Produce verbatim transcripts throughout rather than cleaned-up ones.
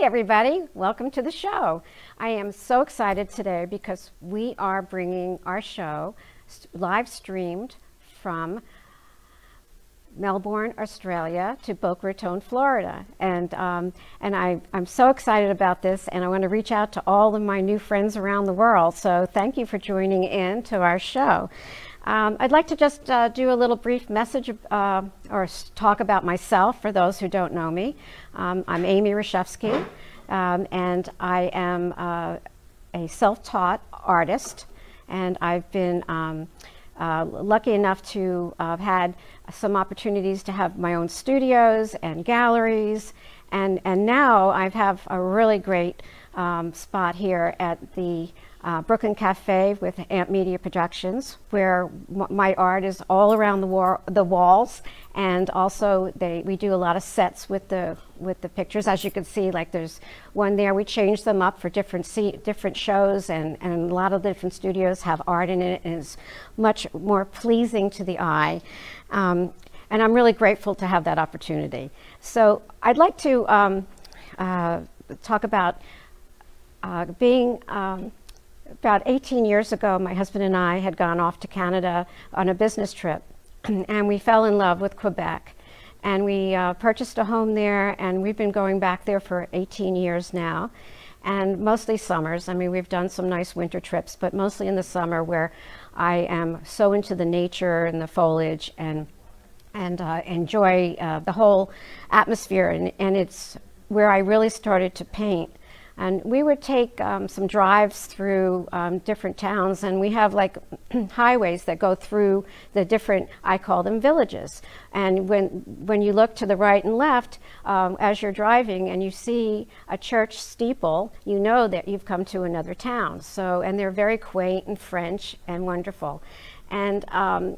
Hi everybody, welcome to the show. I am so excited today because we are bringing our show live streamed from Melbourne, Australia to Boca Raton, Florida. And, um, and I, I'm so excited about this, and I want to reach out to all of my new friends around the world. So thank you for joining in to our show. Um, I'd like to just uh, do a little brief message uh, or talk about myself for those who don't know me. Um, I'm Amy Reshefsky, um, and I am uh, a self-taught artist, and I've been um, uh, lucky enough to have had some opportunities to have my own studios and galleries, and, and now I have a really great um, spot here at the Uh, Brooklyn Cafe with Amp Media Productions, where my art is all around the, war the walls, and also they we do a lot of sets with the with the pictures, as you can see. Like there's one there, we change them up for different se different shows, and and a lot of different studios have art in it, and it's much more pleasing to the eye. Um, and I'm really grateful to have that opportunity. So I'd like to um, uh, talk about uh, being. Um, About eighteen years ago, my husband and I had gone off to Canada on a business trip, and we fell in love with Quebec. And we uh, purchased a home there, and we've been going back there for eighteen years now, and mostly summers. I mean, we've done some nice winter trips, but mostly in the summer, where I am so into the nature and the foliage and, and uh, enjoy uh, the whole atmosphere. And, and it's where I really started to paint. And we would take um, some drives through um, different towns, and we have like highways that go through the different, I call them villages. And when, when you look to the right and left, um, as you're driving and you see a church steeple, you know that you've come to another town. So, and they're very quaint and French and wonderful. And um,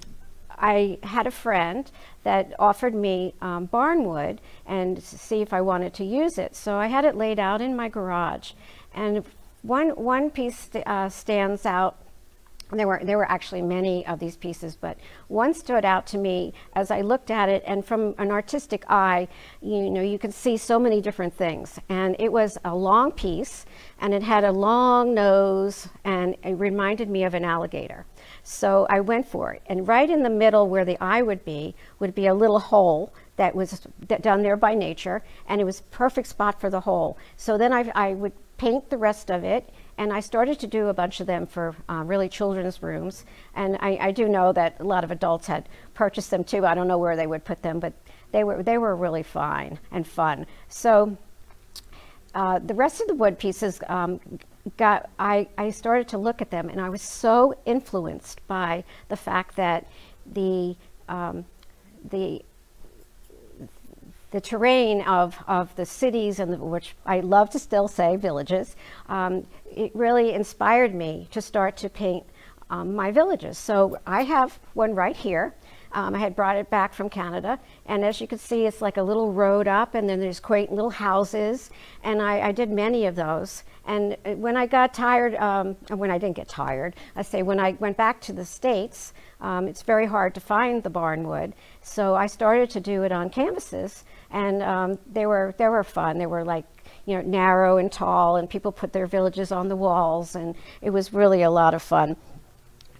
I had a friend that offered me um, barnwood and see if I wanted to use it. So I had it laid out in my garage, and one one piece st uh, stands out. There were there were actually many of these pieces, but one stood out to me as I looked at it. And from an artistic eye, you know, you can see so many different things. And it was a long piece, and it had a long nose, and it reminded me of an alligator. So I went for it, and right in the middle where the eye would be, would be a little hole that was done there by nature, and it was a perfect spot for the hole. So then I, I would paint the rest of it, and I started to do a bunch of them for uh, really children's rooms. And I, I do know that a lot of adults had purchased them too. I don't know where they would put them, but they were, they were really fine and fun. So uh, the rest of the wood pieces, um, Got, I, I started to look at them, and I was so influenced by the fact that the um, the the terrain of, of the cities, and the, which I love to still say villages, um, it really inspired me to start to paint um, my villages. So I have one right here. Um, I had brought it back from Canada, and as you can see, it's like a little road up, and then there's quaint little houses, and I, I did many of those. And when I got tired, um, when I didn't get tired, I say when I went back to the States, um, it's very hard to find the barnwood, so I started to do it on canvases, and um, they were they were fun. They were like, you know, narrow and tall, and people put their villages on the walls, and it was really a lot of fun.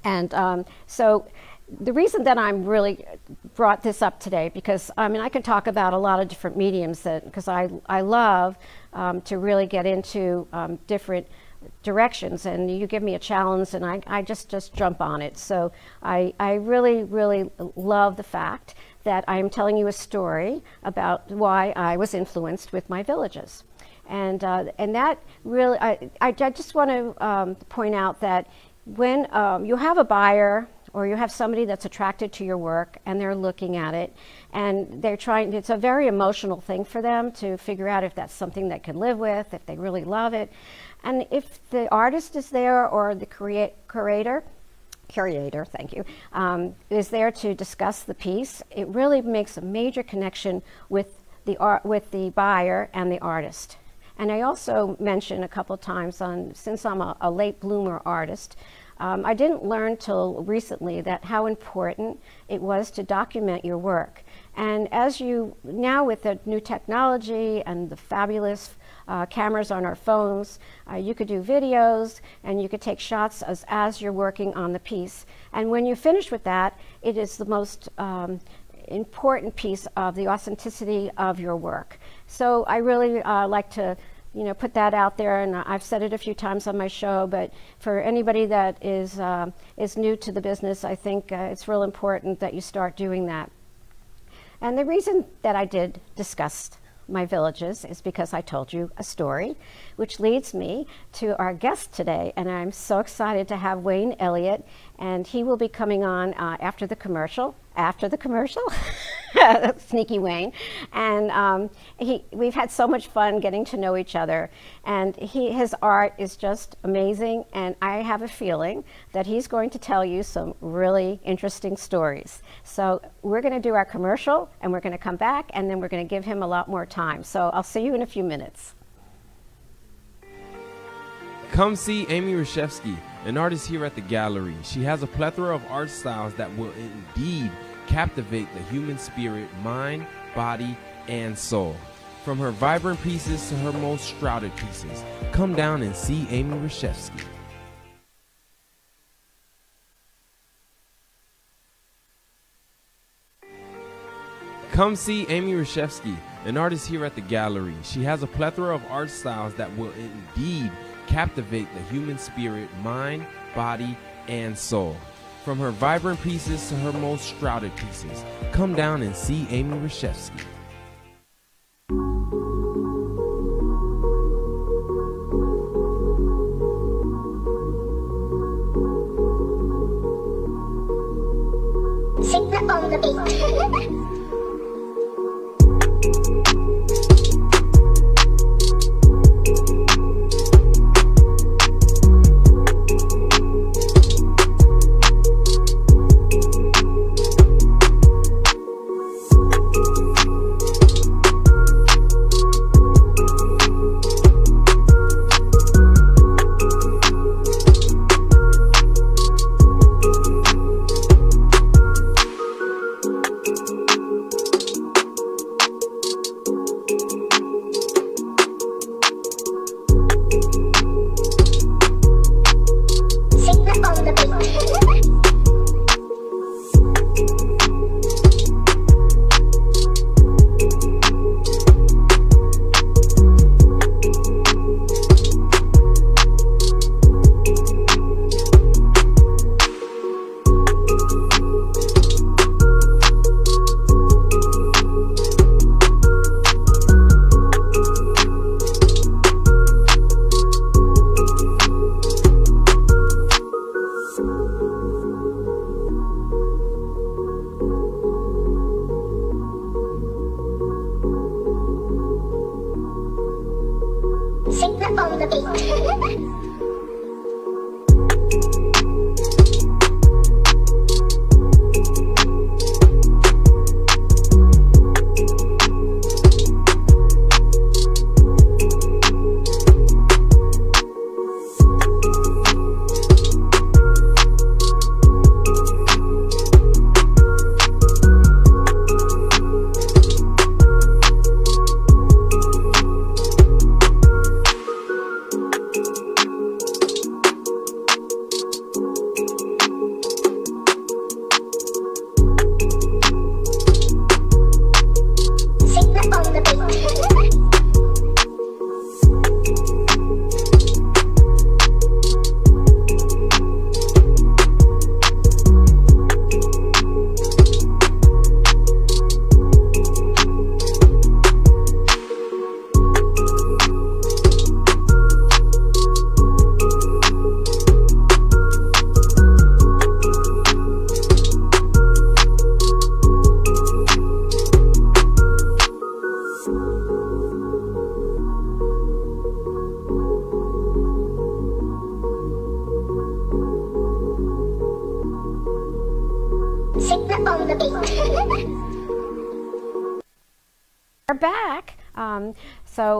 And um, so. The reason that I'm really brought this up today, because I mean I could talk about a lot of different mediums, that because I I love um, to really get into um, different directions, and you give me a challenge, and I, I just just jump on it. So I I really really love the fact that I am telling you a story about why I was influenced with my villages, and uh, and that really I I just want to um, point out that when um, you have a buyer, or you have somebody that's attracted to your work, and they're looking at it, and they're trying, it's a very emotional thing for them to figure out if that's something they can live with, if they really love it. And if the artist is there, or the create, curator, curator, thank you, um, is there to discuss the piece, it really makes a major connection with the, art, with the buyer and the artist. And I also mentioned a couple of times, on, since I'm a, a late bloomer artist, Um, I didn't learn till recently that how important it was to document your work. And as you, now with the new technology and the fabulous uh, cameras on our phones, uh, you could do videos and you could take shots as, as you're working on the piece. And when you finish with that, it is the most um, important piece of the authenticity of your work. So I really uh, like to you know, put that out there, and I've said it a few times on my show, but for anybody that is, uh, is new to the business, I think uh, it's real important that you start doing that. And the reason that I did discuss my villages is because I told you a story, which leads me to our guest today, and I'm so excited to have Wayne Elliott, and he will be coming on uh, after the commercial, after the commercial, sneaky Wayne, and um, he, we've had so much fun getting to know each other, and he, his art is just amazing, and I have a feeling that he's going to tell you some really interesting stories. So we're going to do our commercial, and we're going to come back, and then we're going to give him a lot more time. So I'll see you in a few minutes. Come see Amy Reshefsky, an artist here at the gallery. She has a plethora of art styles that will indeed captivate the human spirit, mind, body, and soul. From her vibrant pieces to her most shrouded pieces, come down and see Amy Reshefsky. Come see Amy Reshefsky, an artist here at the gallery. She has a plethora of art styles that will indeed captivate the human spirit, mind, body, and soul. From her vibrant pieces to her most shrouded pieces, come down and see Amy Reshefsky. Sing on the beat.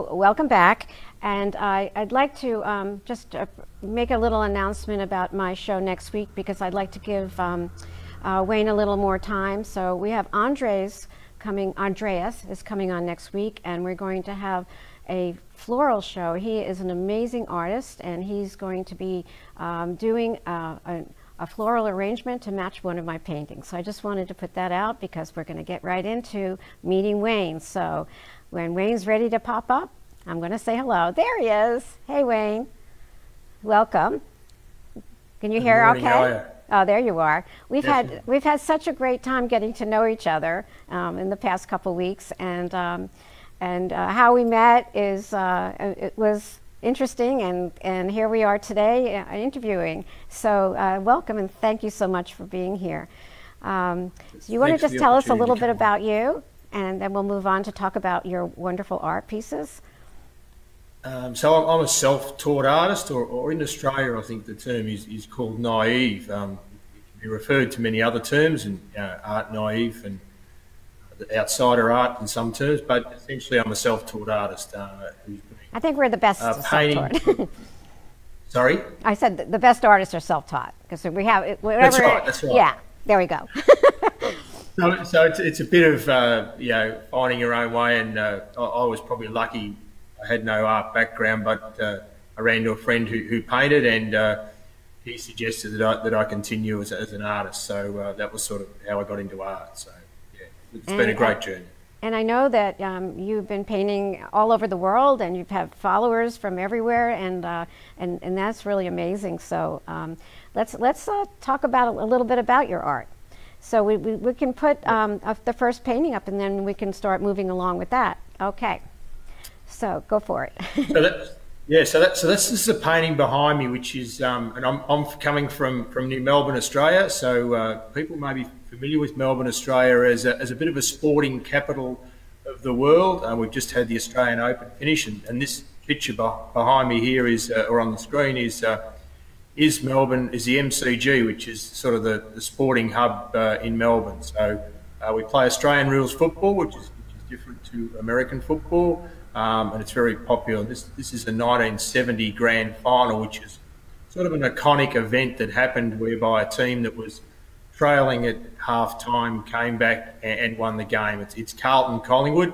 Welcome back, and I, I'd like to um, just uh, make a little announcement about my show next week, because I'd like to give um, uh, Wayne a little more time. So we have Andres coming, Andreas is coming on next week, and we're going to have a floral show. He is an amazing artist, and he's going to be um, doing uh, a, a floral arrangement to match one of my paintings. So I just wanted to put that out because we're going to get right into meeting Wayne. So when Wayne's ready to pop up, I'm going to say hello. There he is. Hey, Wayne. Welcome. Can you hear okay? Good morning, how are you? Oh, there you are. We've Definitely. had we've had such a great time getting to know each other um, in the past couple weeks, and um, and uh, how we met is uh, it was interesting, and and here we are today uh, interviewing. So uh, welcome, and thank you so much for being here. Um, so you want to just tell us a little bit about you, and then we'll move on to talk about your wonderful art pieces. Um, so I'm, I'm a self-taught artist, or, or in Australia I think the term is, is called naive. Um, it can be referred to many other terms, and uh, art naive and uh, outsider art in some terms, but essentially I'm a self-taught artist. Uh, who's been, I think we're the best uh, self-taught. Sorry? I said the best artists are self-taught, because we have whatever. That's right, that's right. Yeah, there we go. so so it's, it's a bit of, uh, you know, finding your own way, and uh, I, I was probably lucky. I had no art background, but uh, I ran to a friend who, who painted, and uh, he suggested that I, that I continue as, as an artist. So uh, that was sort of how I got into art. So yeah, it's and, been a great journey. And I know that um, you've been painting all over the world, and you've had followers from everywhere, and uh, and and that's really amazing. So um, let's let's uh, talk about a, a little bit about your art. So we we, we can put um, the first painting up, and then we can start moving along with that. Okay. So go for it. so that, yeah, so that so this is the painting behind me, which is um, and I'm I'm coming from from New Melbourne, Australia. So uh, people may be familiar with Melbourne, Australia, as a, as a bit of a sporting capital of the world. Uh, we've just had the Australian Open finish, and, and this picture be behind me here is uh, or on the screen is uh, is Melbourne is the M C G, which is sort of the, the sporting hub uh, in Melbourne. So uh, we play Australian rules football, which is, which is different to American football. Um, and it's very popular. This this is a nineteen seventy grand final, which is sort of an iconic event that happened whereby a team that was trailing at half-time came back and, and won the game. It's, it's Carlton Collingwood.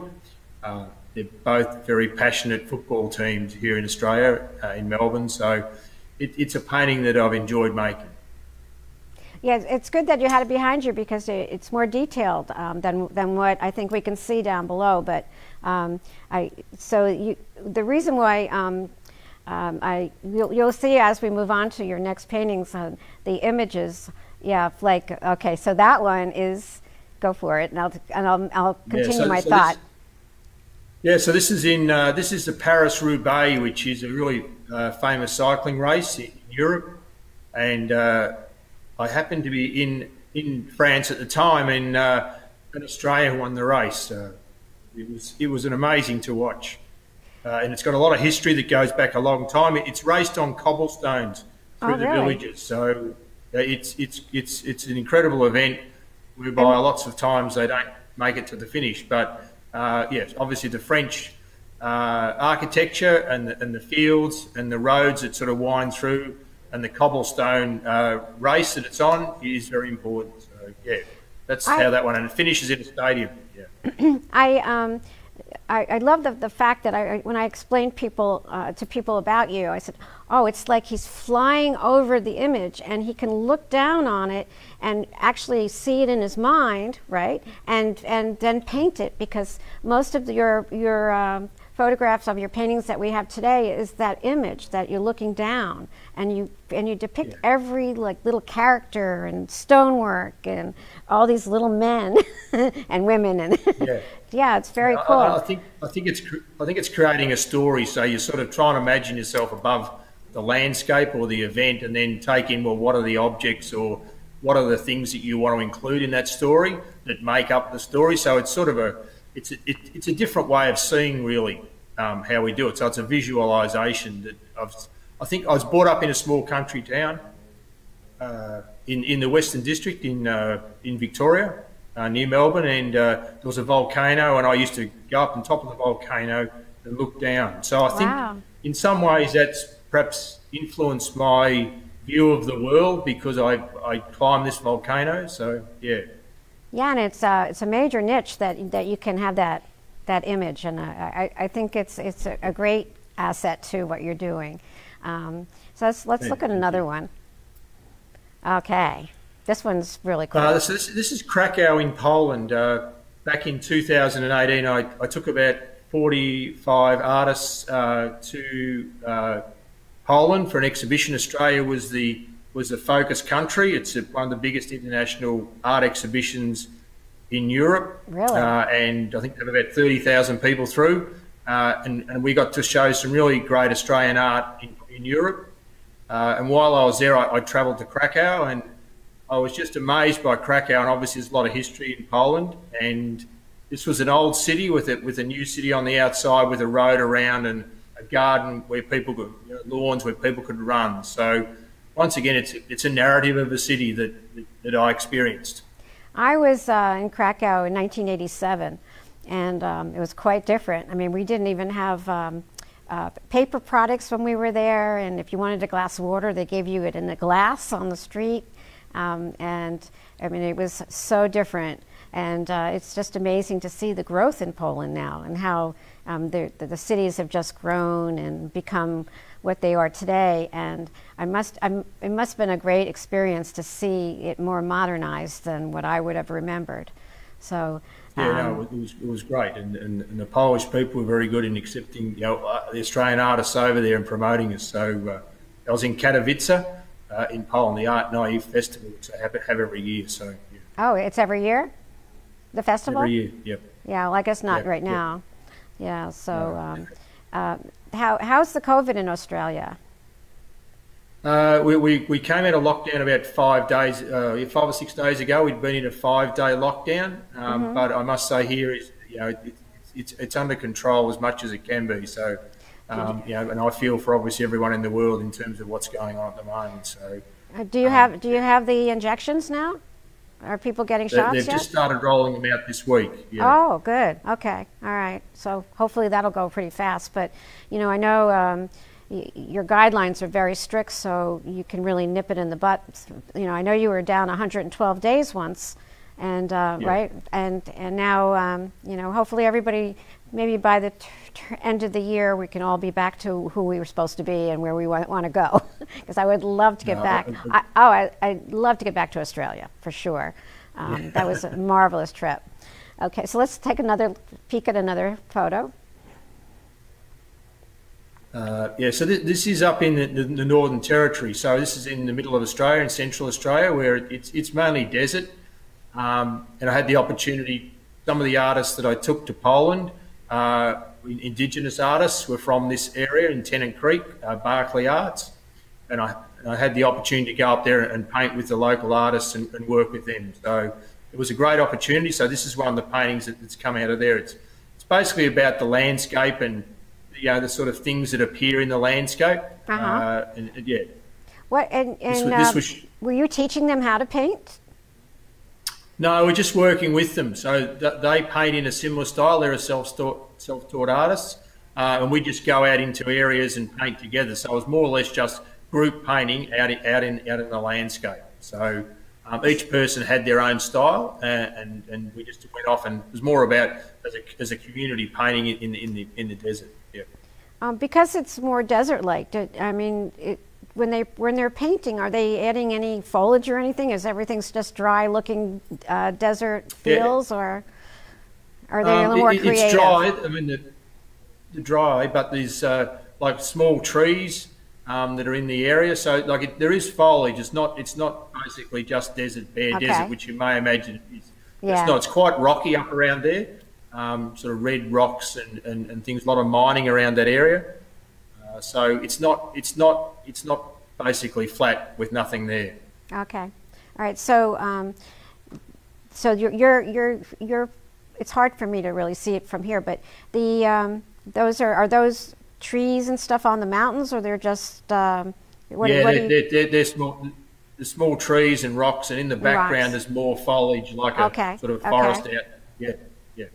Uh, they're both very passionate football teams here in Australia, uh, in Melbourne. So it, it's a painting that I've enjoyed making. Yeah, it's good that you had it behind you because it's more detailed um, than, than what I think we can see down below, but... Um, I, so you, the reason why um, um, I you'll, you'll see as we move on to your next paintings uh, the images, yeah, like okay, so that one is go for it, and I'll and I'll, I'll continue yeah, so, my so thought. This, yeah, so this is in uh, this is the Paris-Roubaix, which is a really uh, famous cycling race in Europe, and uh, I happened to be in in France at the time, and uh, an Australian won the race. Uh, It was, it was an amazing to watch. Uh, and it's got a lot of history that goes back a long time. It, it's raced on cobblestones through oh, the really? villages. So uh, it's, it's, it's, it's an incredible event whereby and lots of times they don't make it to the finish. But, uh, yes, obviously the French uh, architecture and the, and the fields and the roads that sort of wind through and the cobblestone uh, race that it's on is very important. So, yeah. That's I, how that one, and it finishes in a stadium. Yeah. I, um, I I love the, the fact that I, when I explained people uh, to people about you, I said, oh, it's like he's flying over the image, and he can look down on it and actually see it in his mind, right? And and then paint it, because most of your your um, photographs of your paintings that we have today is that image that you're looking down, and you and you depict yeah. every like little character and stonework and all these little men and women and yeah. yeah, it's very I, cool. I, I think I think it's I think it's creating a story. So you're sort of trying to imagine yourself above the landscape or the event, and then take in well, what are the objects or what are the things that you want to include in that story that make up the story. So it's sort of a it's a, it, it's a different way of seeing really um, how we do it. So it's a visualization that I've, I think I was brought up in a small country town. Uh, In, in the Western District in uh, in Victoria, uh, near Melbourne, and uh, there was a volcano, and I used to go up on top of the volcano and look down. So I think wow. in some ways that's perhaps influenced my view of the world because I I climbed this volcano. So yeah, Yeah, and it's uh, it's a major niche that that you can have that that image, and uh, I I think it's it's a, a great asset to what you're doing. Um, so let's let's yeah, look at another one. Okay, this one's really cool. Uh, so this this is Krakow in Poland. Uh, back in two thousand eighteen, I I took about forty-five artists uh, to uh, Poland for an exhibition. Australia was the was the focus country. It's one of the biggest international art exhibitions in Europe. Really? Uh, and I think they have about thirty thousand people through. Uh, and, and we got to show some really great Australian art in, in Europe. Uh, and while I was there, I, I travelled to Krakow, and I was just amazed by Krakow. And obviously there's a lot of history in Poland. And this was an old city with it, with a new city on the outside, with a road around and a garden where people could, you know, lawns where people could run. So once again, it's it's a narrative of a city that that I experienced. I was uh, in Krakow in nineteen eighty-seven, and um, it was quite different. I mean, we didn't even have um, uh, paper products when we were there, and if you wanted a glass of water, they gave you it in a glass on the street. Um, and I mean, it was so different, and uh, it's just amazing to see the growth in Poland now and how um, the, the cities have just grown and become what they are today. And I must, I'm, it must have been a great experience to see it more modernized than what I would have remembered. So yeah, um, no, it was, it was great, and, and, and the Polish people were very good in accepting, you know, the Australian artists over there and promoting us. So uh, I was in Katowice uh, in Poland, the Art Naive Festival, which I have, have every year. So yeah. Oh, it's every year, the festival. Every year, yep. Yeah, well, I guess not yep, right yep. now. Yeah, so. No, um, no. Uh, How, how's the COVID in Australia? Uh, we, we, we came out of lockdown about five days, uh, five or six days ago. We'd been in a five-day lockdown, um, mm-hmm. but I must say here, is, you know, it, it's, it's under control as much as it can be. So, um, you know, and I feel for obviously everyone in the world in terms of what's going on at the moment. So, uh, do you um, have do you have the injections now? Are people getting they, shots? They've yet? just started rolling them out this week. Yeah. Oh, good. Okay. All right. So hopefully that'll go pretty fast. But, you know, I know um, y your guidelines are very strict, so you can really nip it in the butt. You know, I know you were down one hundred twelve days once, and uh, yeah. right, and and now, um, you know, hopefully everybody, maybe by the t t end of the year, we can all be back to who we were supposed to be and where we want, want to go. Because I would love to get no, back. I, I, oh, I, I'd love to get back to Australia for sure. Um, yeah. That was a marvelous trip. Okay, so let's take another peek at another photo. Uh, yeah, so th this is up in the, the, the Northern Territory. So this is in the middle of Australia, in Central Australia, where it's it's mainly desert. Um, and I had the opportunity. Some of the artists that I took to Poland. Uh, indigenous artists were from this area in Tennant Creek, uh, Barkly Arts, and I, and I had the opportunity to go up there and paint with the local artists and, and work with them. So it was a great opportunity. So this is one of the paintings that, that's come out of there. It's, it's basically about the landscape and, you know, the sort of things that appear in the landscape. Uh-huh. uh, and, and yeah. What and, and this was, uh, this was, were you teaching them how to paint? No, we're just working with them. So th they paint in a similar style. They're self-taught, self-taught artists, uh, and we just go out into areas and paint together. So it was more or less just group painting out in, out in, out in the landscape. So um, each person had their own style, and, and, and we just went off, and it was more about as a, as a community painting in, in, the, in the desert. Yeah. Um, because it's more desert-like, I mean, it, When they when they're painting, are they adding any foliage or anything? Is everything's just dry looking uh, desert fields, yeah. or are they um, a little it, more creative? It's dry. I mean, the, the dry, but there's uh, like small trees um, that are in the area. So like it, there is foliage. It's not it's not basically just desert, bare okay. desert, which you may imagine. It is. Yeah. It's not. It's quite rocky up around there. Um, sort of red rocks and, and and things. A lot of mining around that area. So it's not it's not it's not basically flat with nothing there. Okay, all right. So um, so you're you're you're you're. It's hard for me to really see it from here, but the um, those are are those trees and stuff on the mountains, or they're just um, what, yeah, what they're, you... they're, they're small, the small trees and rocks, and in the background rocks. There's more foliage, like okay. a sort of forest okay. out. Yeah, yeah.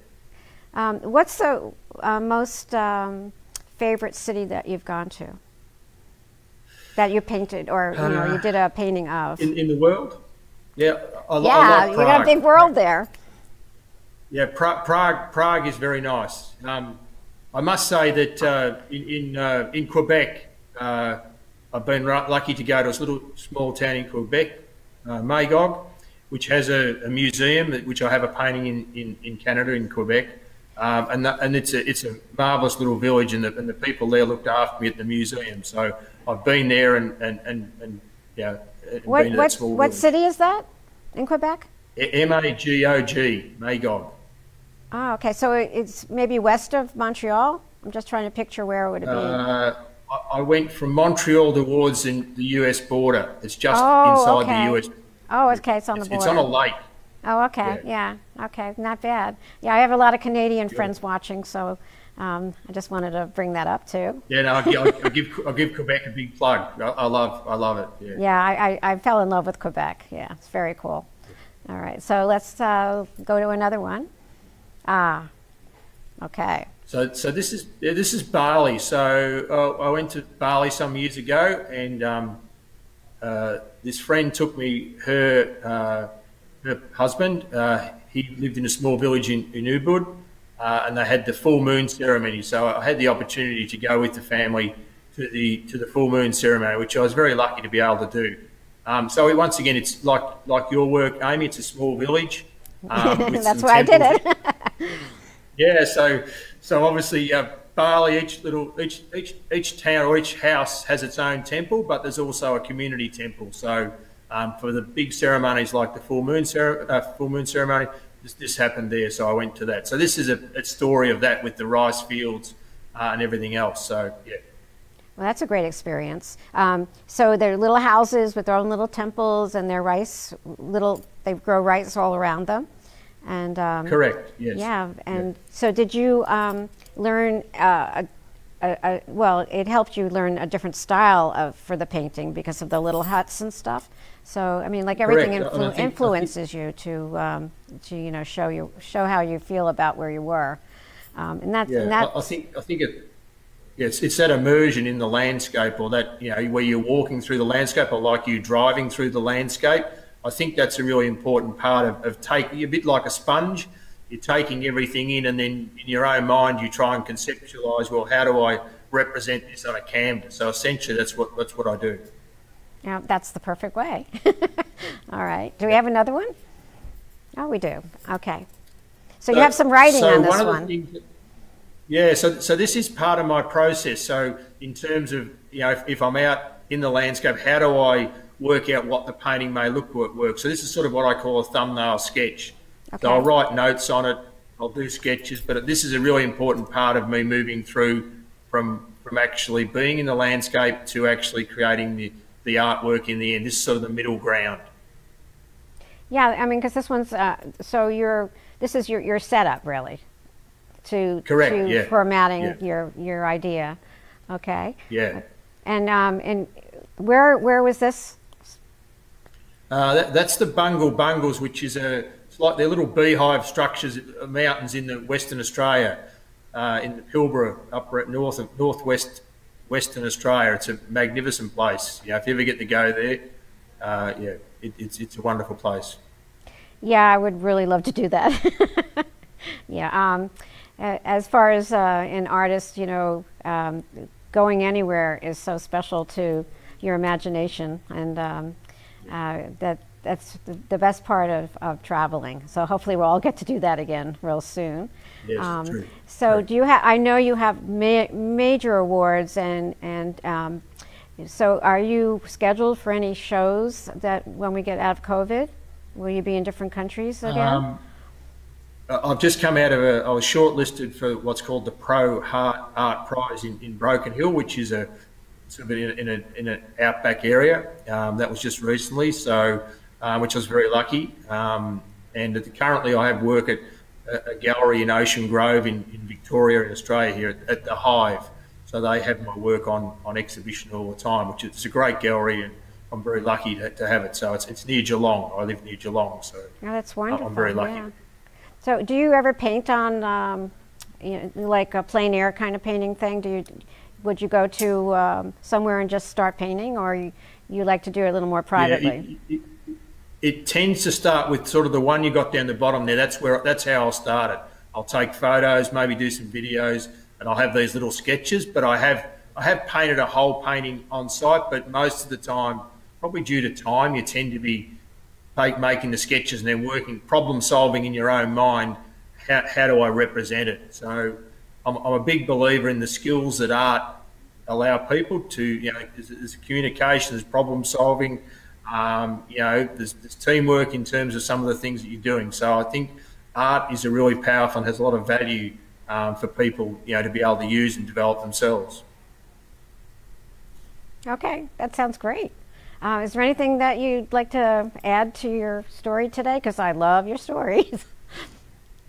Um, what's the uh, most um, favorite city that you've gone to, that you painted, or you know, uh, you did a painting of? In, in the world? Yeah, I, yeah, I love Prague. You got a big world there. Yeah, Prague, Prague, Prague is very nice. Um, I must say that uh, in in, uh, in Quebec, uh, I've been lucky to go to this little small town in Quebec, uh, Magog, which has a, a museum, which I have a painting in, in, in Canada, in Quebec. Um, and the, and it's, a, it's a marvellous little village, and the, and the people there looked after me at the museum. So I've been there and, and, and, and yeah, what, been to what, that small What village. City is that in Quebec? M A G O G, Magog. Oh, okay. So it's maybe west of Montreal? I'm just trying to picture where it would have been. Uh, I went from Montreal towards in the U S border. It's just oh, inside okay. the U S Oh, okay. It's on it's, the border. It's on a lake. Oh, okay. Yeah. yeah. Okay. Not bad. Yeah, I have a lot of Canadian yeah. friends watching, so um, I just wanted to bring that up too. Yeah, no, I'll, I'll, I'll give I'll give Quebec a big plug. I, I love I love it. Yeah. Yeah, I, I I fell in love with Quebec. Yeah, it's very cool. All right, so let's uh, go to another one. Ah, okay. So so this is yeah, this is Bali. So uh, I went to Bali some years ago, and um, uh, this friend took me her. Uh, Her husband, uh, he lived in a small village in, in Ubud, uh, and they had the full moon ceremony. So I had the opportunity to go with the family to the to the full moon ceremony, which I was very lucky to be able to do. Um, so it, once again, it's like like your work, Amy. It's a small village. Um, with That's why temples. I did it. yeah. So so obviously uh, Bali, each little each each each town or each house has its own temple, but there's also a community temple. So. Um, for the big ceremonies like the full moon, cere uh, full moon ceremony, this, this happened there, so I went to that. So this is a, a story of that with the rice fields uh, and everything else. So yeah. Well, that's a great experience. Um, so they're little houses with their own little temples, and their rice little they grow rice all around them. And um, correct. Yes. Yeah. And yeah. so did you um, learn? Uh, a Uh, uh, well, it helped you learn a different style of for the painting because of the little huts and stuff. So I mean, like everything influ think, influences you to um, to you know show you show how you feel about where you were, um, and that's yeah. And that's, I, I think I think it, yes, it's that immersion in the landscape, or that you know where you're walking through the landscape, or like you driving through the landscape. I think that's a really important part of, of taking a bit like a sponge. You're taking everything in, and then in your own mind you try and conceptualize, well, how do I represent this on a canvas? So essentially that's what that's what I do. Now that's the perfect way. All right, do we have another one? Oh, we do. Okay, so, so you have some writing so on this one, one. That, yeah so so this is part of my process. So in terms of you know if, if I'm out in the landscape, how do I work out what the painting may look work? So this is sort of what I call a thumbnail sketch. Okay. So I'll write notes on it, I'll do sketches, but this is a really important part of me moving through from from actually being in the landscape to actually creating the, the artwork in the end. This is sort of the middle ground. Yeah, I mean, because this one's, uh, so you're, this is your, your setup really to, Correct, to yeah. formatting yeah. your your idea. Okay. Yeah. And, um, and where, where was this? Uh, that, that's the Bungle Bungles, which is a, like they're little beehive structures, mountains in the Western Australia, uh, in the Pilbara, up north of northwest Western Australia. It's a magnificent place. You know, if you ever get to go there, uh, yeah, it, it's it's a wonderful place. Yeah, I would really love to do that. yeah, um, as far as uh, an artist, you know, um, going anywhere is so special to your imagination, and um, uh, that. That's the best part of, of traveling. So hopefully we'll all get to do that again real soon. Yes, um, true. So right. do you have, I know you have ma major awards, and, and um, so are you scheduled for any shows that when we get out of COVID? Will you be in different countries again? Um, I've just come out of a, I was shortlisted for what's called the Pro Heart Art Prize in, in Broken Hill, which is a sort of in, a, in, a, in an outback area. Um, that was just recently. So. Uh, which I was very lucky, um, and at the, currently I have work at a, a gallery in Ocean Grove in, in Victoria in Australia here at, at The Hive. So they have my work on, on exhibition all the time, which is a great gallery, and I'm very lucky to, to have it. So it's, it's near Geelong. I live near Geelong, so oh, that's wonderful. I'm very lucky. Yeah. So do you ever paint on um, you know, like a plein air kind of painting thing? Do you, would you go to um, somewhere and just start painting, or you, you like to do it a little more privately? Yeah, it, it, it tends to start with sort of the one you got down the bottom there. That's where, that's how I'll start it. I'll take photos, maybe do some videos, and I'll have these little sketches. But I have I have painted a whole painting on site, but most of the time, probably due to time, you tend to be making the sketches and then working, problem solving in your own mind. How, how do I represent it? So I'm, I'm a big believer in the skills that art allow people to, you know, there's, there's communication, there's problem solving, um, you know, there's, there's teamwork in terms of some of the things that you're doing. So I think art is a really powerful and has a lot of value um, for people, you know, to be able to use and develop themselves. Okay, that sounds great. Uh, is there anything that you'd like to add to your story today? Because I love your stories.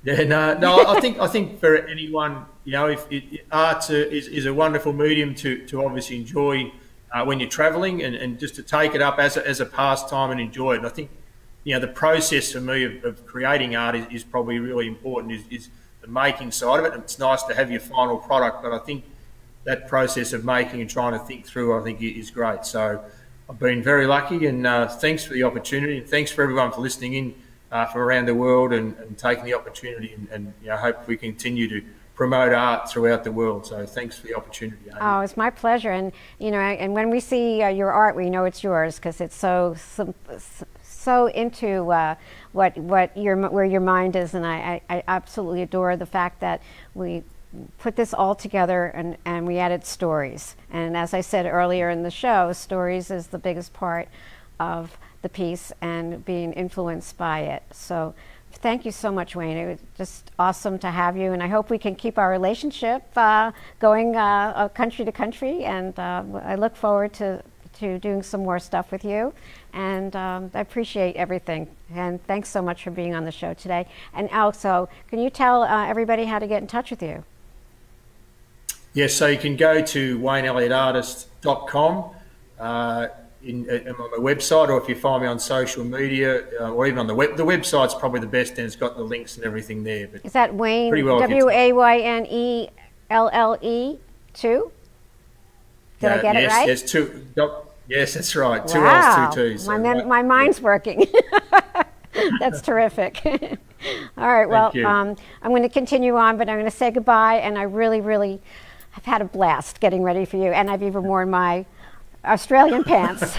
Yeah, no, no. I think I think for anyone, you know, if it, art is is a wonderful medium to to obviously enjoy uh, when you're travelling, and, and just to take it up as a, as a pastime and enjoy it. And I think, you know, the process for me of, of creating art is, is probably really important. Is, is the making side of it, and it's nice to have your final product, but I think that process of making and trying to think through, I think, is great. So I've been very lucky, and uh, thanks for the opportunity, and thanks for everyone for listening in. Uh, from around the world, and, and taking the opportunity, and, and you know, hope we continue to promote art throughout the world. So thanks for the opportunity, Amy. Oh, it's my pleasure. And you know, and when we see uh, your art, we know it's yours, because it's so so into uh, what what your where your mind is. And I, I, I absolutely adore the fact that we put this all together, and, and we added stories. And as I said earlier in the show, stories is the biggest part of the piece and being influenced by it. So thank you so much, Wayne. It was just awesome to have you, and I hope we can keep our relationship uh, going uh, country to country, and uh, I look forward to, to doing some more stuff with you, and um, I appreciate everything, and thanks so much for being on the show today. And also, can you tell uh, everybody how to get in touch with you? Yes, so you can go to wayne elliott artist dot com uh, In, in, on my website, or if you find me on social media, uh, or even on the web, the website's probably the best, and it's got the links and everything there. But is that Wayne, well W A Y N E L L E two? Did uh, I get yes, it right? Yes, two, yes, that's right. Two wow. L's, two T's. So my, right, my mind's yeah. working. That's terrific. All right, well, um, I'm going to continue on, but I'm going to say goodbye, and I really, really have had a blast getting ready for you, and I've even worn my Australian pants.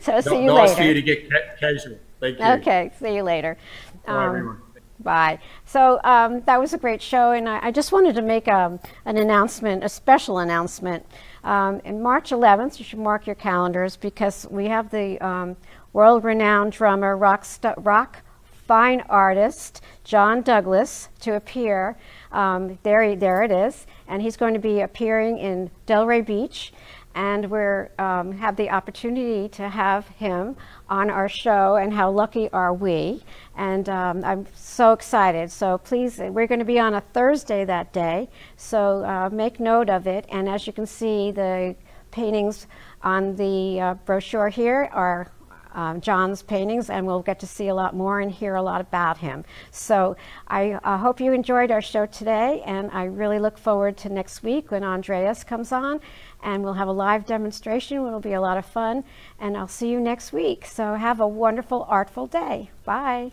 So see you nice later. Nice for you to get casual. Thank you. Okay, see you later. Bye, um, everyone. Bye. So um, that was a great show, and I, I just wanted to make um, an announcement, a special announcement. Um, in March eleventh, you should mark your calendars, because we have the um, world-renowned drummer, rock, rock fine artist, John Douglas, to appear. Um, there, he, there it is, and he's going to be appearing in Delray Beach. And we're um, have the opportunity to have him on our show, and how lucky are we? And um, I'm so excited. So please, we're going to be on a Thursday that day, so uh, make note of it. And as you can see, the paintings on the uh, brochure here are um, John's paintings, and we'll get to see a lot more and hear a lot about him. So I uh, hope you enjoyed our show today, and I really look forward to next week when Andreas comes on, and we'll have a live demonstration. It'll be a lot of fun, and I'll see you next week. So have a wonderful, artful day. Bye.